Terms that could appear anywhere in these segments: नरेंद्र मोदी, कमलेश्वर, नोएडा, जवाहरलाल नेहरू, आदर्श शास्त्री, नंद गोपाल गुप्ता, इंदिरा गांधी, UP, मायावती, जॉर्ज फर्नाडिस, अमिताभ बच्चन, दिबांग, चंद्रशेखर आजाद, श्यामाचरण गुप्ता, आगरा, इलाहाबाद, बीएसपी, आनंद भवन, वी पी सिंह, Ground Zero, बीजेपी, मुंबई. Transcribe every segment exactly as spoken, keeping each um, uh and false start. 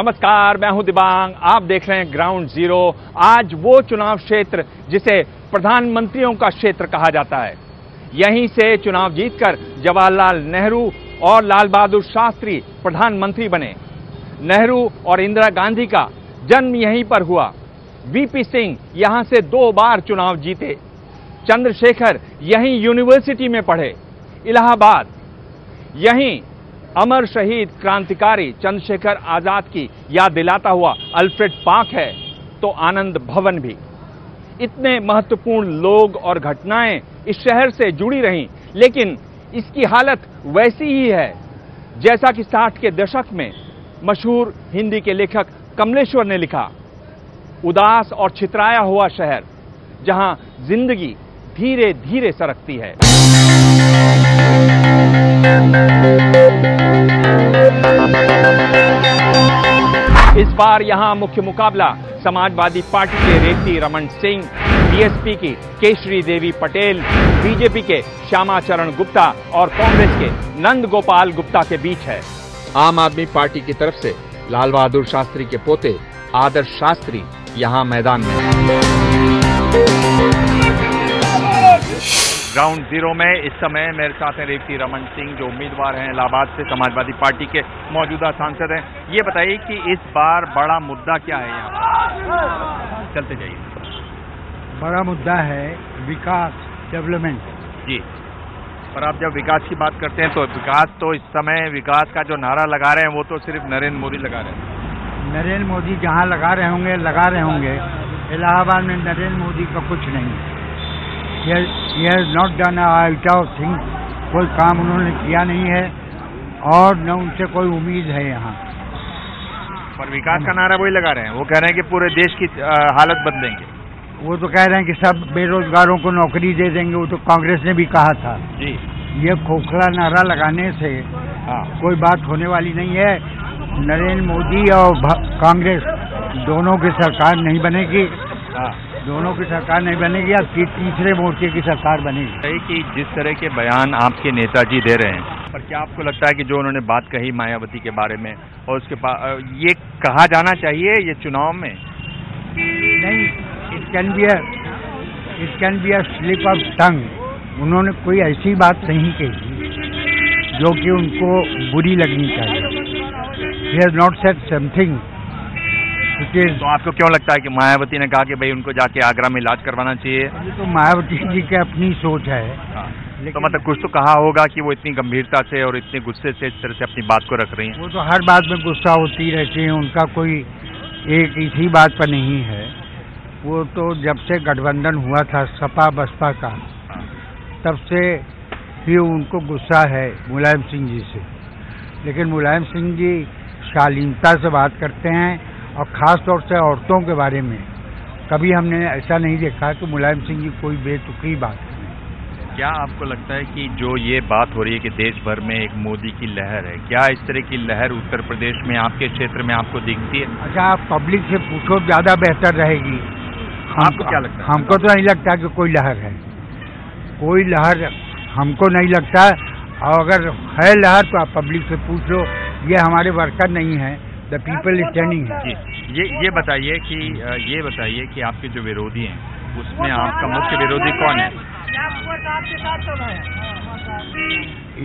नमस्कार, मैं हूं दिबांग। आप देख रहे हैं ग्राउंड जीरो। आज वो चुनाव क्षेत्र जिसे प्रधानमंत्रियों का क्षेत्र कहा जाता है, यहीं से चुनाव जीतकर जवाहरलाल नेहरू और लाल बहादुर शास्त्री प्रधानमंत्री बने। नेहरू और इंदिरा गांधी का जन्म यहीं पर हुआ। वी पी सिंह यहां से दो बार चुनाव जीते। चंद्रशेखर यहीं यूनिवर्सिटी में पढ़े, इलाहाबाद। यहीं अमर शहीद क्रांतिकारी चंद्रशेखर आजाद की याद दिलाता हुआ अल्फ्रेड पार्क है, तो आनंद भवन भी। इतने महत्वपूर्ण लोग और घटनाएं इस शहर से जुड़ी रहीं, लेकिन इसकी हालत वैसी ही है जैसा कि साठ के दशक में मशहूर हिंदी के लेखक कमलेश्वर ने लिखा, उदास और छितराया हुआ शहर जहां जिंदगी धीरे धीरे सरकती है। इस बार यहां मुख्य मुकाबला समाजवादी पार्टी के रेती रमन सिंह, बीएसपी की केशरी देवी पटेल, बीजेपी के श्यामाचरण गुप्ता और कांग्रेस के नंद गोपाल गुप्ता के बीच है। आम आदमी पार्टी की तरफ से लाल बहादुर शास्त्री के पोते आदर्श शास्त्री यहां मैदान में। ग्राउंड जीरो में इस समय मेरे साथ हैं रेती रमन सिंह, जो उम्मीदवार हैं इलाहाबाद से, समाजवादी पार्टी के मौजूदा सांसद हैं। ये बताइए कि इस बार बड़ा मुद्दा क्या है यहाँ? चलते जाइए। बड़ा मुद्दा है विकास, डेवलपमेंट जी। पर आप जब विकास की बात करते हैं तो विकास तो इस समय विकास का जो नारा लगा रहे हैं वो तो सिर्फ नरेंद्र मोदी लगा रहे हैं। नरेंद्र मोदी जहां लगा रहे होंगे लगा रहे होंगे इलाहाबाद में नरेंद्र मोदी का कुछ नहीं है। He has not done a iota of thing. कोई काम उन्होंने किया नहीं है और न उनसे कोई उम्मीद है यहाँ पर। विकास का नारा वही लगा रहे हैं। वो कह रहे हैं कि पूरे देश की हालत बदलेंगे। वो तो कह रहे हैं कि सब बेरोजगारों को नौकरी दे देंगे, वो तो कांग्रेस ने भी कहा था जी। ये खोखला नारा लगाने से आ, कोई बात होने वाली नहीं है। नरेंद्र मोदी और कांग्रेस दोनों की सरकार नहीं बनेगी, आ, दोनों की सरकार नहीं बनेगी। अब तीसरे मोर्चे की सरकार बनेगी। कि जिस तरह के बयान आपके नेताजी दे रहे हैं, पर क्या आपको लगता है कि जो उन्होंने बात कही मायावती के बारे में और उसके पास ये कहा जाना चाहिए ये चुनाव में? नहीं, it can be it can be a slip of tongue. उन्होंने कोई ऐसी बात नहीं कही जो कि उनको बुरी लगनी चाहिए। He has not said something. तो आपको क्यों लगता है कि मायावती ने कहा कि भाई उनको जाके आगरा में इलाज करवाना चाहिए? तो मायावती जी की अपनी सोच है। हाँ। तो मतलब कुछ तो कहा होगा कि वो इतनी गंभीरता से और इतने गुस्से से इस तरह से अपनी बात को रख रही है। वो तो हर बात में गुस्सा होती रहती है, उनका कोई एक इसी बात पर नहीं है। वो तो जब से गठबंधन हुआ था सपा बसपा का, तब से ही उनको गुस्सा है मुलायम सिंह जी से। लेकिन मुलायम सिंह जी शालीनता से बात करते हैं और ख़ास तौर से औरतों के बारे में। कभी हमने ऐसा नहीं देखा कि मुलायम सिंह जी कोई बेतुकी बात करें। क्या आपको लगता है कि जो ये बात हो रही है कि देश भर में एक मोदी की लहर है, क्या इस तरह की लहर उत्तर प्रदेश में आपके क्षेत्र में आपको दिखती है? अच्छा, आप पब्लिक से पूछो, ज़्यादा बेहतर रहेगी। आपको क्या लगता है? हमको तो नहीं लगता कि कोई लहर है। कोई लहर हमको नहीं लगता, और अगर है लहर तो आप पब्लिक से पूछ लो। ये हमारे वर्कर नहीं है, द पीपल स्टैंडिंग है। ये ये बताइए कि ये बताइए कि आपके जो विरोधी हैं उसमें आपका मुख्य विरोधी कौन है?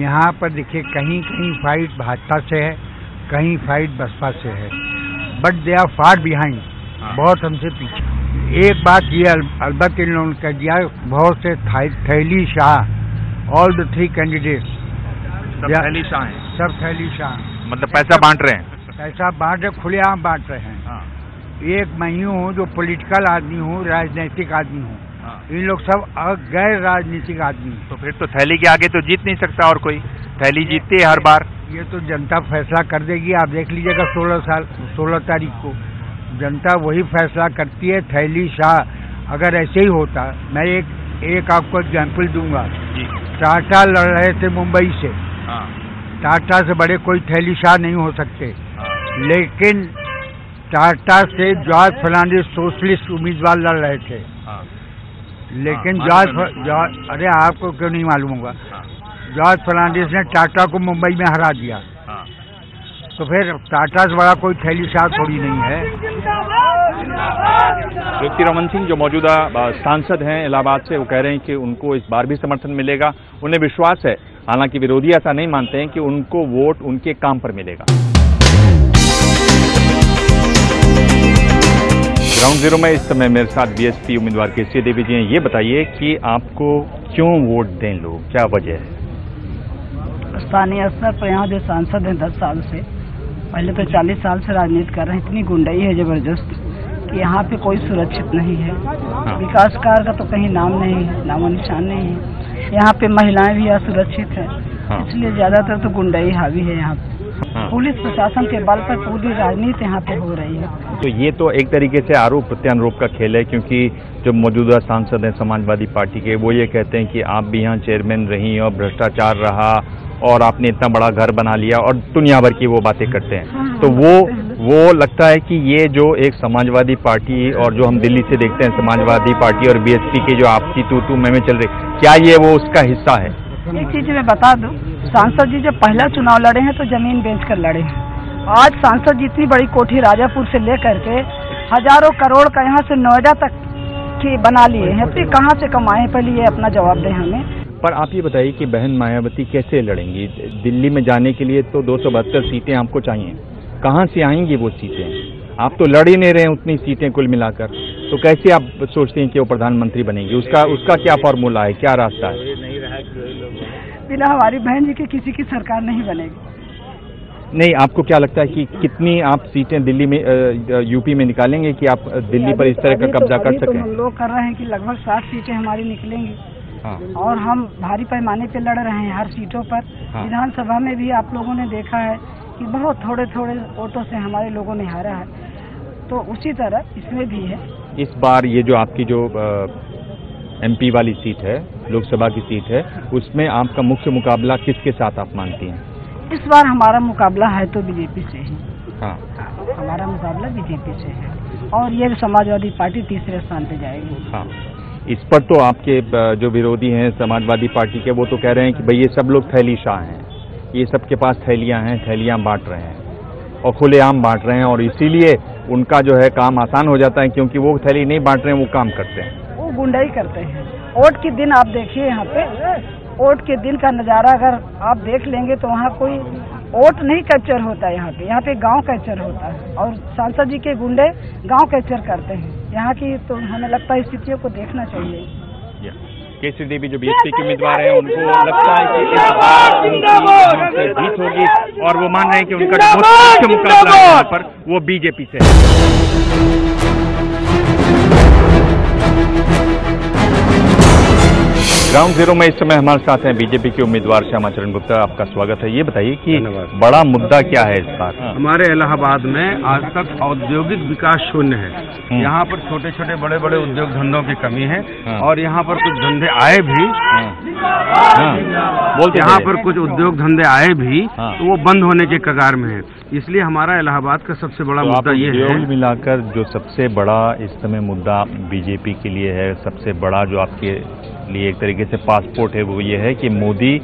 यहाँ पर देखिए, कहीं कहीं फाइट भाजपा से है, कहीं फाइट बसपा से है, but they are far behind. बहुत हमसे पीछे। एक बात ये अलबत्त इन लोगों ने कह दिया, बहुत से थैली शाह, ऑल द थ्री कैंडिडेट सब थैली शाह हैं। सब थैली शाह मतलब पैसा बांट रहे हैं। पैसा बांट रहे, खुलेआम बांट रहे हैं। हाँ। एक मैं ही हूँ जो पॉलिटिकल आदमी हूँ, राजनीतिक आदमी हूँ। हाँ। इन लोग सब गैर राजनीतिक आदमी। तो फिर तो थैली के आगे तो जीत नहीं सकता। और कोई थैली जीतती है हर बार, ये तो जनता फैसला कर देगी। आप देख लीजिएगा सोलह साल सोलह तारीख को जनता वही फैसला करती है। थैली शाह अगर ऐसे ही होता, मैं एक एक आपको एग्जाम्पल दूंगा। टाटा लड़ रहे थे मुंबई से। टाटा से बड़े कोई थैली शाह नहीं हो सकते, लेकिन टाटा से जॉर्ज फर्नाडिस सोशलिस्ट उम्मीदवार लड़ रहे थे। लेकिन जॉर्ज जॉर्ज अरे आपको क्यों नहीं मालूम होगा, जॉर्ज फर्नाडिस ने टाटा को मुंबई में हरा दिया। तो फिर टाटा से बड़ा कोई थैली साथ थोड़ी नहीं है। रेती रमन सिंह जो मौजूदा सांसद हैं इलाहाबाद से, वो कह रहे हैं कि उनको इस बार भी समर्थन मिलेगा। उन्हें विश्वास है, हालांकि विरोधी ऐसा नहीं मानते हैं, कि उनको वोट उनके काम पर मिलेगा। ग्राउंड जीरो में इस समय मेरे साथ बीएसपी उम्मीदवार केशरी देवी जी हैं। ये बताइए कि आपको क्यों वोट दें लोग, क्या वजह है? स्थानीय स्तर पर यहाँ जो सांसद हैं दस साल से, पहले तो चालीस साल से राजनीति कर रहे हैं। इतनी गुंडाई है जबरदस्त कि यहाँ पे कोई सुरक्षित नहीं है। हाँ। विकास कार्य का तो कहीं नाम नहीं है, नामो निशान नहीं है। यहाँ पे महिलाएं भी असुरक्षित है। हाँ। इसलिए ज्यादातर तो गुंडाई हावी है यहाँ पे। हाँ। पुलिस प्रशासन के बल पर पूरी राजनीति यहाँ पे हो रही है। तो ये तो एक तरीके से आरोप प्रत्यारोप का खेल है, क्योंकि जो मौजूदा सांसद हैं समाजवादी पार्टी के, वो ये कहते हैं कि आप भी यहाँ चेयरमैन रही और भ्रष्टाचार रहा और आपने इतना बड़ा घर बना लिया और दुनिया भर की वो बातें करते हैं। हाँ। तो वो वो लगता है कि ये जो एक समाजवादी पार्टी और जो हम दिल्ली से देखते हैं समाजवादी पार्टी और बीएसपी के जो आपसी तू तू मैं में चल रही, क्या ये वो उसका हिस्सा है? एक चीज मैं बता दूं, सांसद जी जब पहला चुनाव लड़े हैं तो जमीन बेच कर लड़े हैं। आज सांसद जी इतनी बड़ी कोठी राजापुर से लेकर के हजारों करोड़ का यहाँ से नोएडा तक की बना लिए हैं, फिर कहाँ से कमाए? पहले ये अपना जवाब दें हमें। पर आप ये बताइए कि बहन मायावती कैसे लड़ेंगी? दिल्ली में जाने के लिए तो दो सौ बहत्तर सीटें आपको चाहिए, कहाँ से आएंगी वो सीटें? आप तो लड़ ही नहीं रहे हैं उतनी सीटें कुल मिलाकर, तो कैसे आप सोचते हैं कि वो प्रधानमंत्री बनेंगी? उसका उसका क्या फॉर्मूला है, क्या रास्ता है? बिना हमारी बहन जी के किसी की सरकार नहीं बनेगी। नहीं, आपको क्या लगता है कि कितनी आप सीटें दिल्ली में, यूपी में निकालेंगे कि आप दिल्ली पर इस तरह का कब्जा कर सकें? तो हम लोग कर रहे हैं कि लगभग साठ सीटें हमारी निकलेंगी। हाँ। और हम भारी पैमाने पे लड़ रहे हैं हर सीटों पर। हाँ। विधानसभा में भी आप लोगों ने देखा है कि बहुत थोड़े थोड़े वोटों से हमारे लोगों ने हारा है, तो उसी तरह इसमें भी है। इस बार ये जो आपकी जो एमपी वाली सीट है, लोकसभा की सीट है, उसमें आपका मुख्य मुकाबला किसके साथ आप मानती हैं? इस बार हमारा मुकाबला है तो बीजेपी से ही। हाँ, हमारा मुकाबला बीजेपी से है और ये समाजवादी पार्टी तीसरे स्थान पे जाएगी। हाँ, इस पर तो आपके जो विरोधी हैं समाजवादी पार्टी के, वो तो कह रहे हैं कि भाई ये सब लोग थैली शाह हैं, ये सबके पास थैलियाँ हैं, थैलियाँ बांट रहे हैं और खुलेआम बांट रहे हैं, और इसीलिए उनका जो है काम आसान हो जाता है, क्योंकि वो थैली नहीं बांट रहे हैं, वो काम करते हैं, गुंडाई करते हैं। वोट के दिन आप देखिए यहाँ पे, वोट के दिन का नज़ारा अगर आप देख लेंगे तो वहाँ कोई वोट नहीं कैप्चर होता है। यहाँ पे यहाँ पे गांव कैप्चर होता है और सांसद जी के गुंडे गांव कैप्चर करते हैं यहाँ की। तो हमें लगता है स्थितियों को देखना चाहिए। केशरी देवी जो बीएसपी के उम्मीदवार हैं, उनको लगता है कि इस बार उनकी जीत होगी और वो मान रहे हैं कि उनका मुख्य मुकाबला यहाँ पर वो बीजेपी से है। ग्राउंड जीरो में इस समय हमारे साथ हैं बीजेपी के उम्मीदवार श्यामाचरण गुप्ता, आपका स्वागत है। ये बताइए कि बड़ा मुद्दा क्या है इस बार? हमारे इलाहाबाद में आज तक औद्योगिक विकास शून्य है। यहाँ पर छोटे छोटे बड़े बड़े उद्योग धंधों की कमी है और यहाँ पर कुछ धंधे आए भी, बोलते यहाँ पर कुछ उद्योग धंधे आए भी तो वो बंद होने के कगार में है। इसलिए हमारा इलाहाबाद का सबसे बड़ा मुद्दा ये है। कुल मिलाकर जो सबसे बड़ा इस समय मुद्दा बीजेपी के लिए है, सबसे बड़ा जो आपके लिए एक तरीके से पासपोर्ट है, वो ये है कि मोदी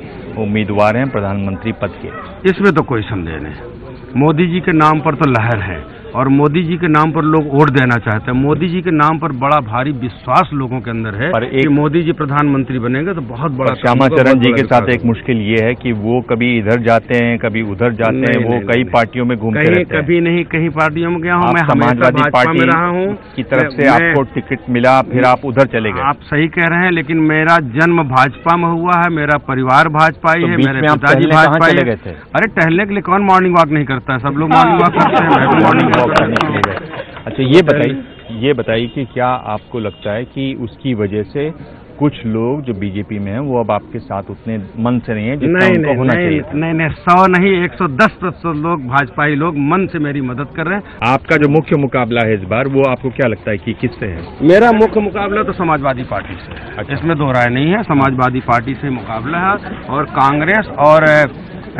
उम्मीदवार हैं प्रधानमंत्री पद के। इसमें तो कोई संदेह नहीं, मोदी जी के नाम पर तो लहर है और मोदी जी के नाम पर लोग वोट देना चाहते हैं। मोदी जी के नाम पर बड़ा भारी विश्वास लोगों के अंदर है कि मोदी जी प्रधानमंत्री बनेंगे तो बहुत बड़ा। श्यामाचरण जी के साथ एक मुश्किल ये है कि वो कभी इधर जाते हैं, कभी उधर जाते हैं, वो कई पार्टियों में घूमते हैं, कभी नहीं कहीं पार्टियों में गया हूँ। मैं समाजवादी पार्टी में रहा हूँ की तरफ से आपको टिकट मिला, फिर आप उधर चले गए। आप सही कह रहे हैं, लेकिन मेरा जन्म भाजपा में हुआ है, मेरा परिवार भाजपा ही है, मेरे पिताजी भाजपा ही गए थे। अरे टहलने के लिए कौन मॉर्निंग वॉक नहीं करता है? सब लोग मॉर्निंग वॉक करते हैं, मॉर्निंग वॉक। अच्छा, ये बताइए ये बताइए कि क्या आपको लगता है कि उसकी वजह से कुछ लोग जो बीजेपी में हैं वो अब आपके साथ उतने मन से नहीं है जितना नहीं, उनको नहीं, होना चाहिए? नहीं नहीं, सौ नहीं एक सौ दस प्रतिशत लोग भाजपाई लोग मन से मेरी मदद कर रहे हैं। आपका जो मुख्य मुकाबला है इस बार, वो आपको क्या लगता है कि किससे है? मेरा मुख्य मुकाबला तो समाजवादी पार्टी से है। अच्छा। इसमें दो राय नहीं है, समाजवादी पार्टी से मुकाबला है और कांग्रेस और आ,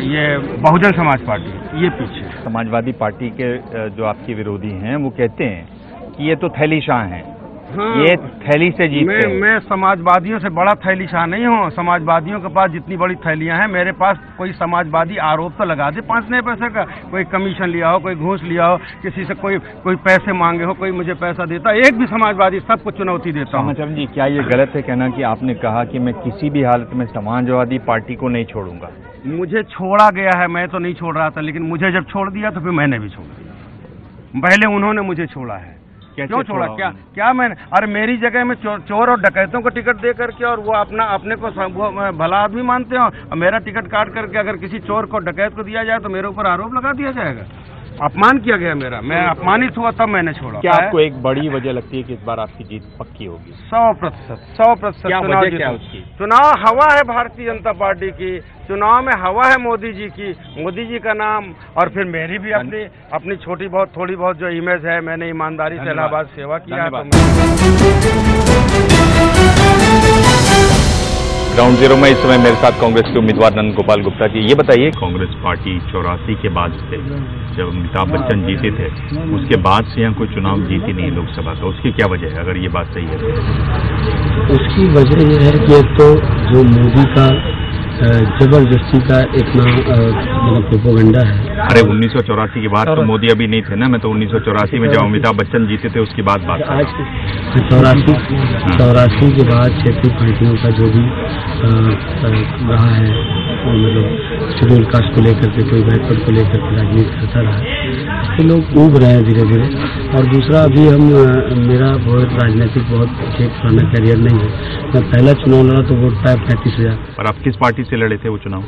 ये बहुजन समाज पार्टी ये पीछे। समाजवादी पार्टी के जो आपके विरोधी हैं वो कहते हैं कि ये तो थैली शाह हैं, हाँ, ये थैली से जीते मैं, मैं समाजवादियों से बड़ा थैली शाह नहीं हूँ। समाजवादियों के पास जितनी बड़ी थैलियां हैं, मेरे पास कोई समाजवादी आरोप तो लगा दे पाँच नए पैसे का, कोई कमीशन लिया हो, कोई घूस लिया हो, किसी से कोई कोई पैसे मांगे हो, कोई मुझे पैसा देता, एक भी समाजवादी, सबको चुनौती देता हूँ। श्यामाचरण जी, क्या ये गलत है कहना कि आपने कहा कि मैं किसी भी हालत में समाजवादी पार्टी को नहीं छोड़ूंगा? मुझे छोड़ा गया है, मैं तो नहीं छोड़ रहा था, लेकिन मुझे जब छोड़ दिया तो फिर मैंने भी छोड़ दिया। पहले उन्होंने मुझे छोड़ा है, क्यों छोड़ा? क्या क्या मैंने? अरे मेरी जगह में चो, चोर और डकैतों को टिकट दे करके, और वो अपना अपने को भला आदमी मानते हो, और मेरा टिकट काट करके अगर किसी चोर को डकैत को दिया जाए तो मेरे ऊपर आरोप लगा दिया जाएगा। अपमान किया गया मेरा, मैं अपमानित हुआ तब मैंने छोड़ा। क्या आपको एक बड़ी वजह लगती है कि इस बार आपकी जीत पक्की होगी? सौ प्रतिशत सौ प्रतिशत। चुनाव हवा है भारतीय जनता पार्टी की, चुनाव में हवा है मोदी जी की, मोदी जी का नाम, और फिर मेरी भी अपनी अपनी छोटी बहुत थोड़ी बहुत जो इमेज है, मैंने ईमानदारी से इलाहाबाद सेवा किया। ग्राउंड जीरो में इस समय मेरे साथ कांग्रेस के उम्मीदवार नंद गोपाल गुप्ता जी। ये बताइए, कांग्रेस पार्टी चौरासी के बाद से, जब अमिताभ बच्चन जीते थे उसके बाद से यहाँ कोई चुनाव जीती नहीं लोकसभा का, उसकी क्या वजह है? अगर ये बात सही है, उसकी वजह यह है कि एक तो जो मोदी का जबरदस्ती का इतना प्रोपोगंडा है। अरे उन्नीस सौ चौरासी के बाद तो मोदी अभी नहीं थे ना, मैं तो उन्नीस सौ चौरासी में जब अमिताभ बच्चन जीते थे उसकी बात बात आज चौरासी चौरासी के बाद क्षेत्रीय पार्टियों का जो भी रहा है, मतलब शेड्यूल कास्ट को लेकर के, कोई बैकवर्ड को लेकर के राजनीति करता रहा, तो लोग उभ रहे हैं धीरे धीरे। और दूसरा, अभी हम मेरा बहुत राजनीतिक बहुत ठीक पुराना करियर नहीं है, मैं पहला चुनाव लड़ा तो वोट पाया पैंतीस हजार। और आप किस पार्टी से लड़े थे वो चुनाव?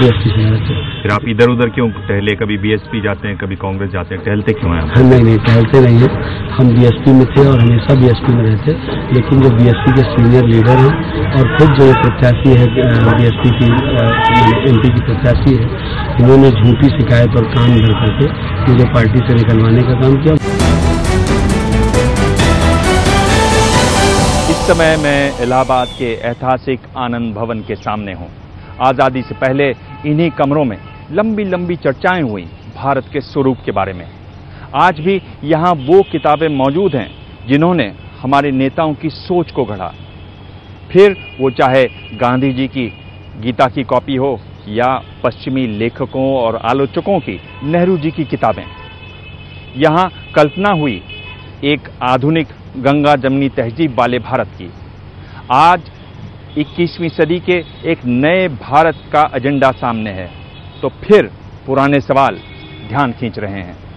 बीएसपी से लड़े थे। फिर आप इधर उधर क्यों टहले? कभी बीएसपी जाते हैं, कभी कांग्रेस जाते हैं, टहलते क्यों हैं? हाँ, नहीं नहीं टहलते नहीं है, हम बीएसपी में थे और हमेशा बीएसपी में रहते, लेकिन जो बीएसपी के सीनियर लीडर हैं और खुद जो प्रत्याशी है बीएसपी की, एम पी की प्रत्याशी है, उन्होंने झूठी शिकायत और काम भर करके मुझे पार्टी से निकलवाने का काम किया। इस समय मैं इलाहाबाद के ऐतिहासिक आनंद भवन के सामने हूँ। आज़ादी से पहले इन्हीं कमरों में लंबी लंबी चर्चाएं हुई भारत के स्वरूप के बारे में। आज भी यहाँ वो किताबें मौजूद हैं जिन्होंने हमारे नेताओं की सोच को गढ़ा, फिर वो चाहे गांधी जी की गीता की कॉपी हो या पश्चिमी लेखकों और आलोचकों की नेहरू जी की किताबें। यहाँ कल्पना हुई एक आधुनिक गंगा जमनी तहजीब वाले भारत की। आज इक्कीसवीं सदी के एक नए भारत का एजेंडा सामने है, तो फिर पुराने सवाल ध्यान खींच रहे हैं।